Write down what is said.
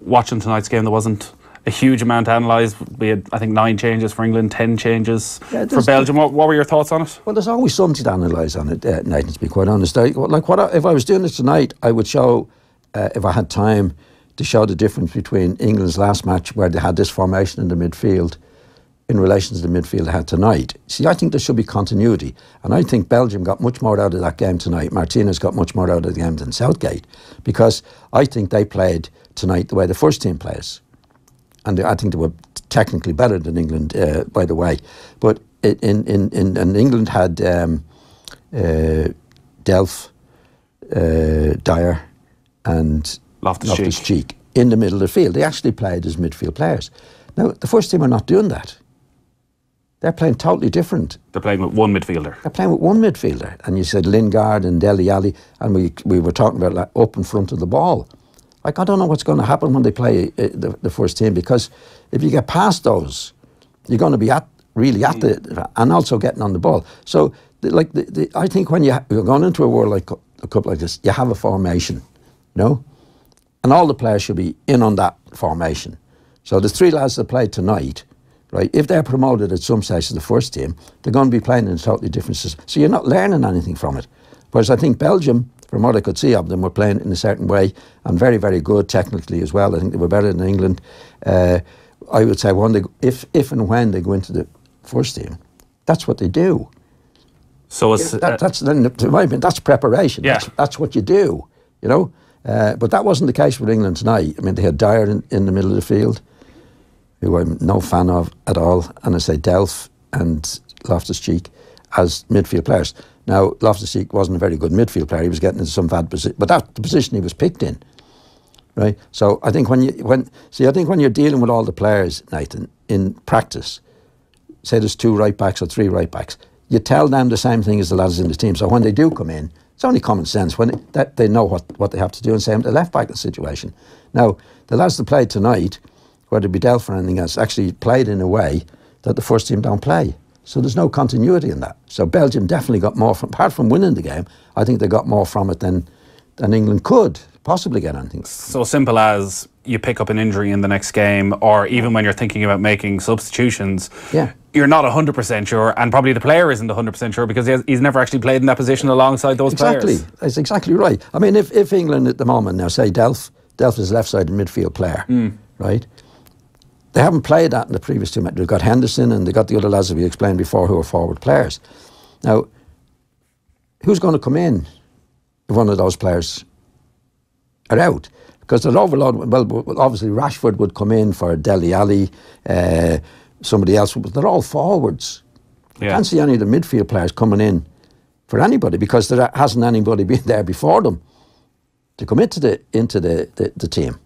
watching tonight's game, there wasn't a huge amount analysed. We had, I think, 9 changes for England, 10 changes for Belgium. What were your thoughts on it? Well, there's always something to analyse on it, Nathan, to be quite honest. If I was doing this tonight, I would show, if I had time, to show the difference between England's last match, where they had this formation in the midfield, in relation to the midfield they had tonight. See, I think there should be continuity, and I think Belgium got much more out of that game tonight. Martinez got much more out of the game than Southgate, because I think they played tonight the way the first team plays, and I think they were technically better than England, by the way. But in England had Delph, Dyer, and Loftus-Cheek in the middle of the field. They actually played as midfield players. Now, the first team are not doing that. They're playing totally different. They're playing with one midfielder. They're playing with one midfielder. And you said Lingard and Dele Alli, and we were talking about, like, up in front of the ball. Like, I don't know what's going to happen when they play the first team, because if you get past those, you're going to be and also getting on the ball. So, I think when you're going into a World Cup like this, you have a formation, you know? And all the players should be in on that formation. So the 3 lads that played tonight, right? If they're promoted at some stage to the first team, they're going to be playing in a totally different system. So you're not learning anything from it. Whereas I think Belgium, from what I could see of them, were playing in a certain way, and very, very good technically as well. I think they were better than England. I would say if and when they go into the first team, that's what they do. So it's, that's then, to my opinion, that's preparation. Yeah. That's what you do, you know. But that wasn't the case with England tonight. I mean, they had Dyer in the middle of the field, who I'm no fan of at all, and I say Delph and Loftus-Cheek as midfield players. Now, Loftus-Cheek wasn't a very good midfield player. He was getting into some bad position, but that's the position he was picked in, right? So I think when you're dealing with all the players, Nathan, in practice, say there's 2 right backs or 3 right backs, you tell them the same thing as the lads in the team. So when they do come in, it's only common sense when they know what they have to do, and same the left back in the situation. Now, the lads that played tonight, whether it be Delph or anything else, actually played in a way that the first team don't play. So there's no continuity in that. So Belgium definitely got more from, apart from winning the game, I think they got more from it than England could possibly get anything. So simple as you pick up an injury in the next game, or even when you're thinking about making substitutions, yeah, you're not 100% sure, and probably the player isn't 100% sure, because he's never actually played in that position alongside those players. Exactly, that's exactly right. I mean, if England at the moment now, say Delph is left-sided midfield player, right? They haven't played that in the previous 2 matches. They've got Henderson and they've got the other lads that we explained before, who are forward players. Now, who's going to come in if one of those players are out? Because they'll overload. Well, obviously Rashford would come in for Dele Alli, somebody else, but they're all forwards. Yeah. I can't see any of the midfield players coming in for anybody, because there hasn't anybody been there before them to come into the team.